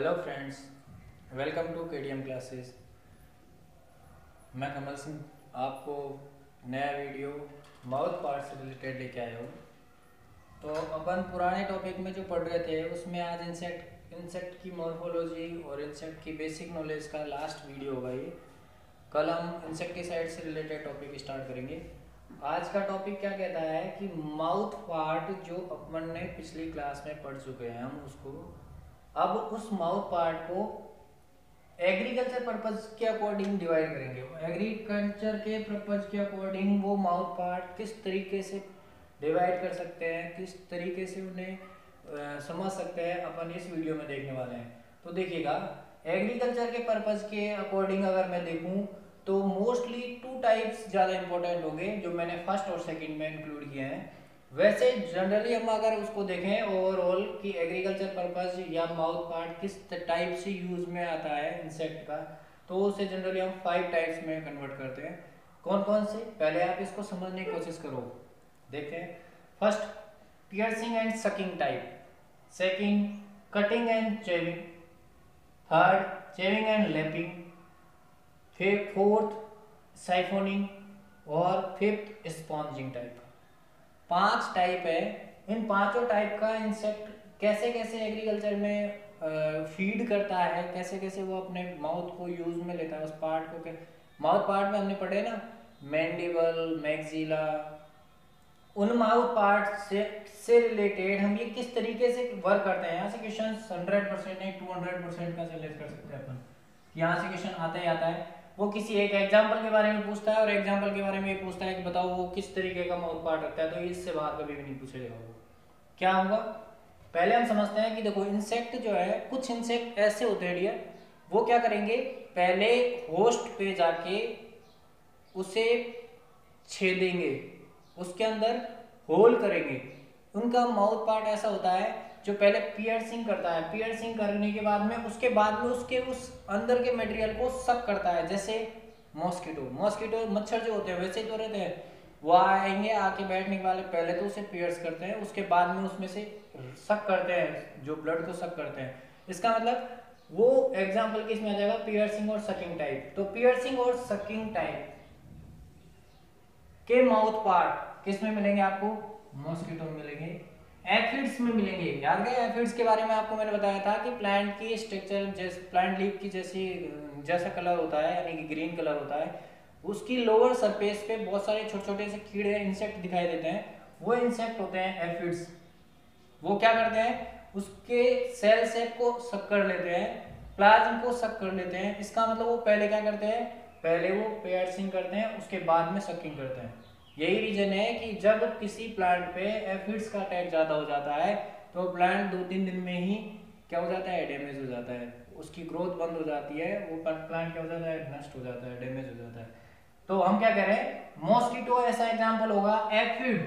Hello friends, welcome to KDM क्लासेस। मैं कमल सिंह आपको नया वीडियो माउथ पार्ट से रिलेटेड लेके आया हूँ। तो अपन पुराने टॉपिक में जो पढ़ रहे थे उसमें आज इंसेक्ट की मॉर्फोलॉजी और इंसेक्ट की बेसिक नॉलेज का लास्ट वीडियो होगा ये। कल हम इंसेक्टिसाइड से रिलेटेड टॉपिक स्टार्ट करेंगे। आज का टॉपिक क्या कहता है कि माउथ पार्ट जो अपन ने पिछली क्लास में पढ़ चुके हैं हम उसको, अब उस माउथ पार्ट को एग्रीकल्चर पर्पस के अकॉर्डिंग डिवाइड करेंगे। एग्रीकल्चर के पर्पस के अकॉर्डिंग वो माउथ पार्ट किस तरीके से डिवाइड कर सकते हैं, किस तरीके से उन्हें समझ सकते हैं, अपन इस वीडियो में देखने वाले हैं। तो देखिएगा, एग्रीकल्चर के पर्पस के अकॉर्डिंग अगर मैं देखूँ तो मोस्टली 2 टाइप्स ज़्यादा इंपॉर्टेंट होंगे जो मैंने फर्स्ट और सेकंड में इंक्लूड किए हैं। वैसे जनरली हम अगर उसको देखें ओवरऑल कि एग्रीकल्चर पर्पस या माउथ पार्ट किस टाइप से यूज में आता है इंसेक्ट का, तो उसे जनरली हम 5 टाइप्स में कन्वर्ट करते हैं। कौन कौन से, पहले आप इसको समझने की कोशिश करो, देखें। First, piercing and sucking type. Second, cutting and chewing. Third, chewing and lapping. फिर फोर्थ, साइफोनिंग। और फिफ्थ, स्पॉन्जिंग टाइप। 5 टाइप है। इन 5 टाइप का इंसेक्ट कैसे कैसे एग्रीकल्चर में फीड करता है, कैसे कैसे वो अपने माउथ को यूज में लेता है, उस पार्ट को। माउथ पार्ट में हमने पढ़े ना, मैंडिबल, मैक्सिला, उन माउथ पार्ट से रिलेटेड हम ये किस तरीके से वर्क करते हैं। यहाँ से क्वेश्चन 100% नहीं 200% का सिलेक्ट कर सकते हैं अपन। यहाँ से क्वेश्चन आता ही आता है। वो किसी एक एग्जाम्पल के बारे में पूछता है और एग्जाम्पल के बारे में ये पूछता है कि बताओ वो किस तरीके का माउथ पार्ट रखता है, तो इससे बाहर कभी भी नहीं पूछेगा वो। क्या होगा, पहले हम समझते हैं कि देखो, इंसेक्ट जो है, कुछ इंसेक्ट ऐसे होते हैं डियर, वो क्या करेंगे, पहले होस्ट पे जाके उसे छेदेंगे, उसके अंदर होल करेंगे। उनका माउथ पार्ट ऐसा होता है जो पहले पियर्सिंग करता है। पियर्सिंग करने के बाद में उसके उस अंदर के मटेरियल को सक करता है। जैसे मॉस्किटो मच्छर जो होते हैं वैसे ही तो रहते हैं, वो आएंगे, आके बैठने के वाले पहले तो उसे पियर्स करते हैं, उसके बाद में उसमें से सक करते हैं, जो ब्लड को सक करते हैं। इसका मतलब वो एग्जाम्पल किस में आ जाएगा, पियर्सिंग और सकिंग टाइप। तो पियर्सिंग और सकिंग टाइप के माउथ पार्ट किस में मिलेंगे आपको, मॉस्किटो में मिलेंगे, एफिड्स में मिलेंगे। याद गए, एफिड्स के बारे में आपको मैंने बताया था कि प्लांट की स्ट्रक्चर जैसे प्लांट लीफ की जैसा कलर होता है, यानी कि ग्रीन कलर होता है, उसकी लोअर सरफेस पे बहुत सारे छोटे छोटे से कीड़े इंसेक्ट दिखाई देते हैं, वो इंसेक्ट होते हैं एफिड्स। वो क्या करते हैं, उसके सेल शेप को सक कर लेते हैं, प्लाज्म को सक कर लेते हैं। इसका मतलब वो पहले क्या करते हैं, पहले वो पियर्सिंग करते हैं, उसके बाद में सकिंग करते हैं। यही रीजन है कि जब किसी प्लांट पे एफिड्स का अटैक ज़्यादा हो जाता है तो प्लांट 2-3 दिन में ही क्या हो जाता है, डैमेज हो जाता है, उसकी ग्रोथ बंद हो जाती है, वो प्लांट क्या हो जाता है, नष्ट हो जाता है, डैमेज हो जाता है। तो हम क्या कह रहे हैं, मॉस्किटो ऐसा एग्जाम्पल होगा, एफिड,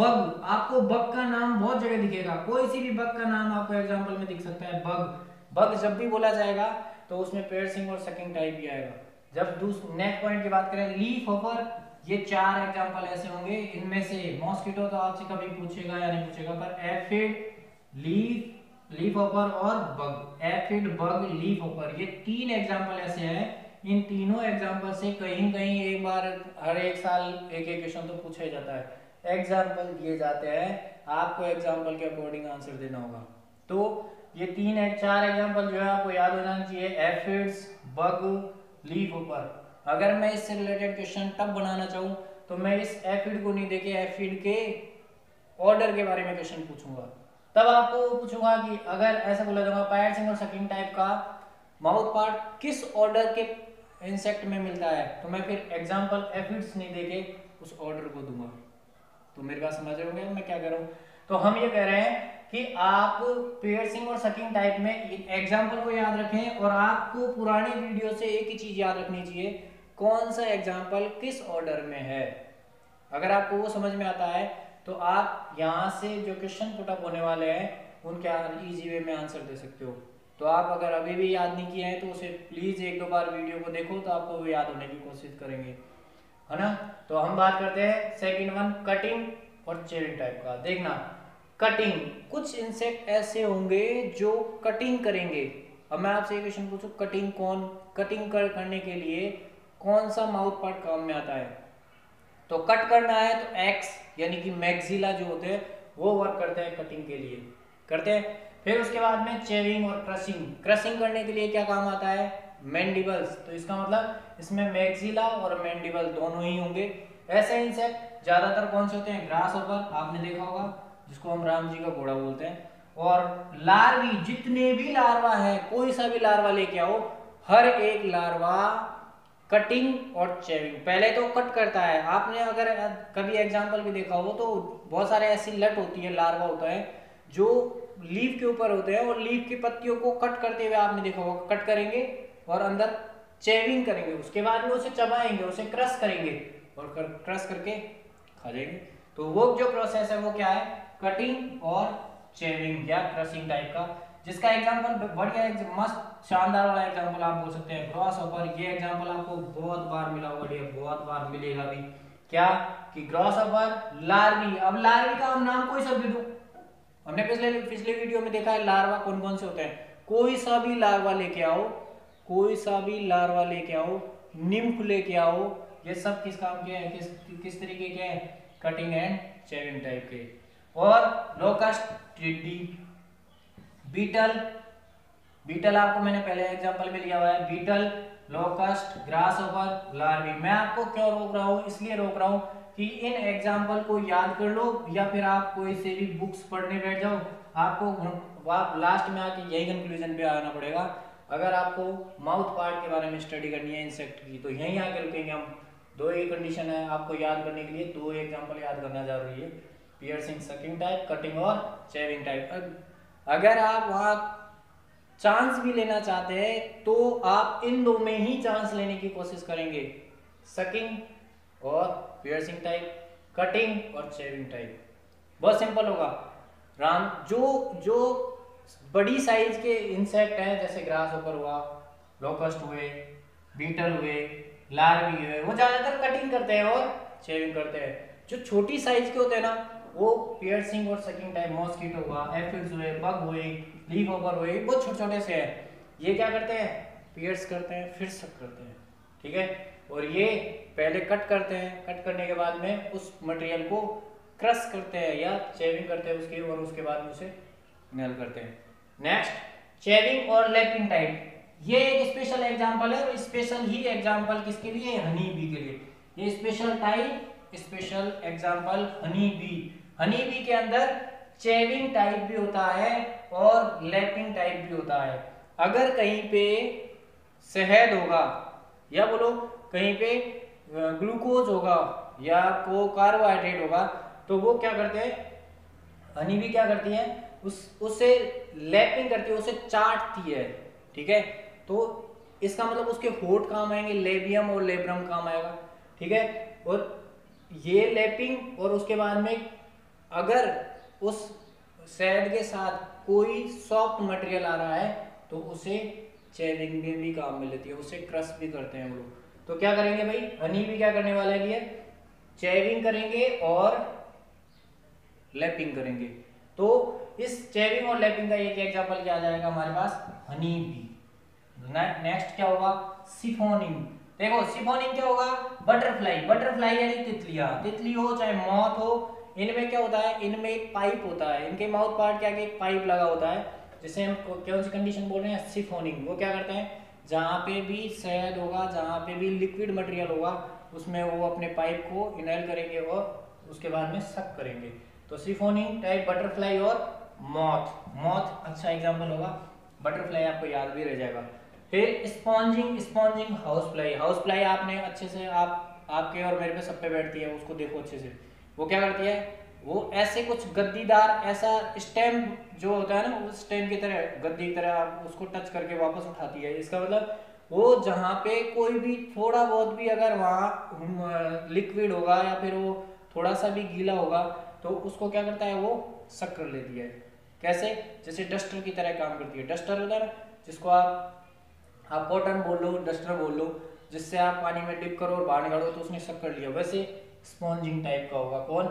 बग। आपको बग का नाम बहुत जगह दिखेगा, कोई सी भी बग का नाम आपको एग्जाम्पल में दिख सकता है। बग जब भी बोला जाएगा तो उसमें पियर्सिंग और सकिंग टाइप भी आएगा। जब नेक्स्ट पॉइंट की बात करें, लीफ होपर, ये 4 एग्जाम्पल ऐसे होंगे। इनमें से मॉस्किटो तो आपसे कभी पूछेगा या नहीं पूछेगा, पर एफिड, लीफ हॉपर और bug, aphid, bug, leaf hopper, ये 3 एग्जाम्पल ऐसे हैं। इन तीनों एग्जाम्पल से कहीं कहीं एक बार हर एक साल एक क्वेश्चन तो पूछा ही जाता है। एग्जाम्पल दिए जाते हैं, आपको एग्जाम्पल के अकॉर्डिंग आंसर देना होगा। तो ये 4 एग्जाम्पल जो है आपको याद हो जाना चाहिए, एफिड्स, बग, लीफ हॉपर। अगर मैं इससे रिलेटेड क्वेश्चन तब बनाना चाहूँ तो मैं इस एफिड को नहीं देके एफिड के ऑर्डर के बारे में क्वेश्चन पूछूंगा, तब आपको पूछूंगा कि अगर ऐसा बोला जाऊंगा, पियर्सिंग और सकिंग टाइप का माउथ पार्ट किस ऑर्डर के इंसेक्ट में मिलता है, तो मैं फिर एग्जांपल एफिड्स नहीं देके उस ऑर्डर को दूंगा। तो मेरे पास समझ रहे होंगे मैं क्या कह रहा हूँ। तो हम ये कह रहे हैं कि आप पियर्सिंग और सकिंग टाइप में एग्जाम्पल को याद रखें, और आपको पुराने वीडियो से एक ही चीज़ याद रखनी चाहिए, कौन सा एग्जाम्पल किस ऑर्डर में है। अगर आपको वो समझ में आता है तो आप यहाँ से जो क्वेश्चन पुटअप होने वाले हैं उनके ईजी वे में आंसर दे सकते हो। तो आप अगर अभी भी याद नहीं किए हैं तो उसे प्लीज़ 1-2 बार वीडियो को देखो तो आपको वो याद होने की कोशिश करेंगे, है ना। तो हम बात करते हैं सेकेंड वन, कटिंग और चेविंग टाइप का। देखना, कटिंग, कुछ इंसेक्ट ऐसे होंगे जो कटिंग करेंगे। अब मैं आपसे ये क्वेश्चन पूछूं, कटिंग करने के लिए कौन सा माउथ पार्ट काम में आता है? तो कट करना है तो एक्स यानी कि मैक्सिला जो होते हैं वो वर्क करते हैं कटिंग के लिए, करते हैं। फिर उसके बाद में चेविंग और क्रशिंग करने के लिए क्या काम आता है? मैंडिबल्स। तो इसका मतलब इसमें मैक्सिला और मैंडिबल दोनों ही होंगे। ऐसे इंसेक्ट ज्यादातर कौन से होते हैं? ग्रासहॉपर, आपने देखा होगा, जिसको हम राम जी का घोड़ा बोलते हैं। और लार्वी, जितने भी लार्वा हैं, कोई सा भी लार्वा लेके आओ, हर एक लार्वा कटिंग और चेविंग, पहले तो कट करता है। आपने अगर कभी एग्जाम्पल भी देखा हो तो बहुत सारे ऐसी लट होती है, लार्वा होता है जो लीफ के ऊपर होते हैं और लीफ की पत्तियों को कट करते हुए आपने देखा होगा, कट करेंगे और अंदर चेविंग करेंगे, उसके बाद में उसे चबाएंगे, उसे क्रश करेंगे और क्रश करके खा जाएंगे। तो वो जो प्रोसेस है वो क्या है? कटिंग और चेविंग या क्रशिंग टाइप का, जिसका एग्जाम्पल बढ़िया मस्त शानदार वाला एग्जाम्पल आप बोल सकते हैं ग्रासहॉपर। ये एग्जाम्पल आपको बहुत बार मिला होगा, ये बहुत बार मिलेगा भी, क्या कि ग्रासहॉपर, लार्वी। अब लार्वी का हम नाम कोई सा भी दो, हमने पिछले वीडियो में देखा है लार्वा कौन कौन से होते हैं। कोई सा भी लार्वा लेके आओ, कोई सा भी लार्वा लेके आओ, निम्फ लेके आओ, ये सब किस काम के हैं? किस तरीके के हैं? कटिंग एंड चेविंग टाइप के। और लोकस्ट, टिड्डी, बीटल आपको मैंने पहले एग्जांपल में लिया हुआ है। Beetle, locust, grasshopper, larvae. मैं आपको क्यों रोक रहा हूँ? इसलिए रोक रहा हूँ कि इन एग्जाम्पल को याद कर लो, या फिर आप कोई से भी बुक्स पढ़ने बैठ जाओ, आपको लास्ट में आके यही कंक्लूजन पे आना पड़ेगा। अगर आपको माउथ पार्ट के बारे में स्टडी करनी है इंसेक्ट की, तो यहीं आके रुकेंगे हम। दो ही कंडीशन है आपको याद करने के लिए, दो एग्जाम्पल याद करना जरूरी है, पियर्सिंग, सकिंग टाइप, कटिंग और चेविंग टाइप। अगर आप वहाँ चांस भी लेना चाहते हैं तो आप इन दो में ही चांस लेने की कोशिश करेंगे, सकिंग और पियर्सिंग टाइप, कटिंग और चेविंग टाइप। बहुत सिंपल होगा। राम जो बड़ी साइज के इंसेक्ट हैं, जैसे ग्रासहॉपर हुआ, लोकस्ट हुए, बीटल हुए, लार्वी हुए, वो ज़्यादातर कटिंग करते हैं और चेविंग करते हैं। जो छोटी साइज के होते हैं ना, वो पियर्सिंग और सकिंग टाइप। मॉस्किटो हुआ, एफिड्स हुए, बग हुए, लीफ हॉपर हुए, बहुत छोटे छोटे से हैं। ये क्या करते हैं? पियर्स करते हैं फिर सक करते हैं, ठीक है। और ये पहले कट करते हैं, कट करने के बाद में उस मटेरियल को क्रश करते हैं या चेविंग करते हैं उसकी, और उसके बाद में उसे नेल करते हैं। नेक्स्ट, चेविंग और लैपिंग टाइप। ये एक स्पेशल एग्जांपल है और स्पेशल ही एग्जांपल किसके लिए? हनी बी के लिए। ये special type, special example honey bee. Honey bee के अंदर चेविंग टाइप भी होता है और लैपिंग टाइप भी होता है। अगर कहीं पे शहद होगा या बोलो कहीं पे ग्लूकोज होगा या को कार्बोहाइड्रेट होगा, तो वो क्या करते हैं? हनी बी क्या करती है? उसे लैपिंग करती है, उसे चाटती है, ठीक है। तो इसका मतलब उसके होंठ काम आएंगे, लेबियम और लेब्रम काम आएगा, ठीक है। और ये लैपिंग, और उसके बाद में अगर उस शहद के साथ कोई सॉफ्ट मटेरियल आ रहा है तो उसे चेविंग में भी काम में लेती है, उसे क्रश भी करते हैं वो लोग। तो क्या करेंगे भाई, हनी भी क्या करने वाला है? चेविंग करेंगे और लैपिंग करेंगे। तो इस चेविंग और लैपिंग का एक एग्जांपल क्या आ जाएगा हमारे पास? Honey bee. नेक्स्ट क्या होगा? सिफोनिंग। देखो सिफोनिंग क्या होगा? बटरफ्लाई, बटरफ्लाई यानी तितलियां, तितली हो चाहे मॉथ हो, इनमें क्या होता है? इनमें एक पाइप होता है, इनके माउथ पार्ट के आगे एक पाइप लगा होता है, जिसे हम कौन सी कंडीशन बोल रहे हैं? सिफोनिंग। वो क्या करते हैं? जहाँ पे भी शहद होगा, जहाँ पे भी लिक्विड मटेरियल होगा, उसमें वो अपने पाइप को इनहेल करेंगे और उसके बाद में सक करेंगे। तो सिफोनिंग टाइप, बटरफ्लाई और मॉथ अच्छा एग्जाम्पल होगा, बटरफ्लाई आपको याद भी रह जाएगा। फिर स्पॉन्जिंग हाउस फ्लाई आपने अच्छे से, आपके और मेरे पे सब पे बैठती है, उसको देखो अच्छे से। वो क्या करती है? वो ऐसे कुछ गद्दीदार, ऐसा स्टेम जो होता है ना, उस स्टेम की तरह, गद्दी की तरह आप उसको टच करके वापस उठाती है। इसका मतलब वो जहाँ पे कोई भी थोड़ा बहुत भी अगर वहाँ लिक्विड होगा या फिर वो थोड़ा सा भी गीला होगा तो उसको क्या करता है? वो सक कर लेती है। कैसे? जैसे डस्टर की तरह काम करती है। डस्टर होता है जिसको आप कॉटन बोल लो, डस्टर बोल लो, जिससे आप पानी में डिप करो और बाहर निकालो तो उसने सक कर लिया। वैसे स्पॉन्जिंग टाइप का होगा कौन?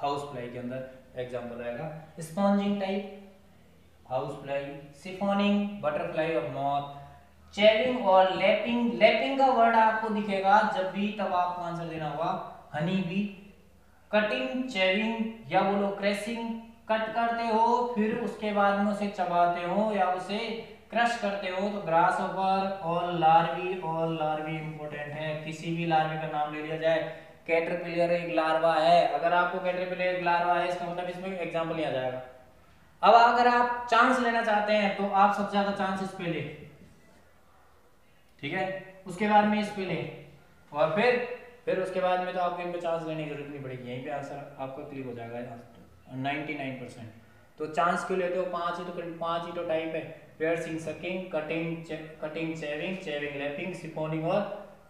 हाउस फ्लाई के अंदर। एग्जाम्पल आएगा sponging type, house fly, siphoning, butterfly और मॉथ, चेविंग और लैपिंग। लैपिंग का वर्ड आपको दिखेगा जब भी, तब आपको आंसर देना होगा हनी बी। कटिंग, चेविंग या बोलो क्रशिंग, कट करते हो फिर उसके बाद में उसे चबाते हो या उसे क्रश करते हो तो ग्रासहॉपर और लार्वी। और लार्वी इंपॉर्टेंट है, किसी भी लार्वी का नाम ले लिया जाए। कैटरपिलर एक लार्वा है, अगर आपको कैटरपिलर एक लार्वा है इसका मतलब इसमें एग्जाम्पल ही आ जाएगा। अब अगर आप चांस लेना चाहते हैं तो आप सबसे ज्यादा चांस इस पे ले, ठीक है, उसके बाद में इस पे ले और फिर उसके बाद में तो आपको इनमें चांस लेने की जरूरत नहीं पड़ेगी, यहीं पे आंसर आपका क्लिक हो जाएगा 99%। तो चांस क्यों लेते हो, पांच ही तो टाइप है, piercing, sucking, cutting, chewing, lapping, siphoning और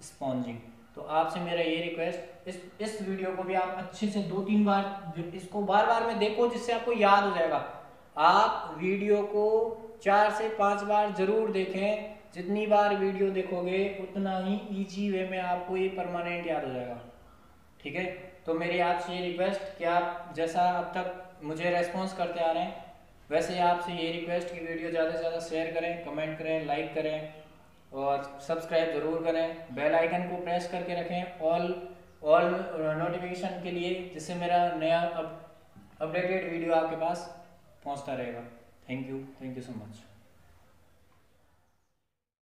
स्पॉन्जिंग। तो आपसे मेरा ये रिक्वेस्ट, इस वीडियो को भी आप अच्छे से 2-3 बार इसको बार-बार में देखो जिससे आपको याद हो जाएगा। आप वीडियो को 4 से 5 बार जरूर देखें, जितनी बार वीडियो देखोगे उतना ही इजी वे में आपको ये परमानेंट याद हो जाएगा, ठीक है। तो मेरी आपसे ये रिक्वेस्ट कि आप जैसा अब तक मुझे रेस्पॉन्स करते आ रहे हैं वैसे आपसे ये रिक्वेस्ट कि वीडियो ज़्यादा से ज़्यादा शेयर करें, कमेंट करें, लाइक करें और सब्सक्राइब ज़रूर करें। बेल आइकन को प्रेस करके रखें ऑल नोटिफिकेशन के लिए, जिससे मेरा नया अपडेटेड वीडियो आपके पास पहुँचता रहेगा। Thank you so much.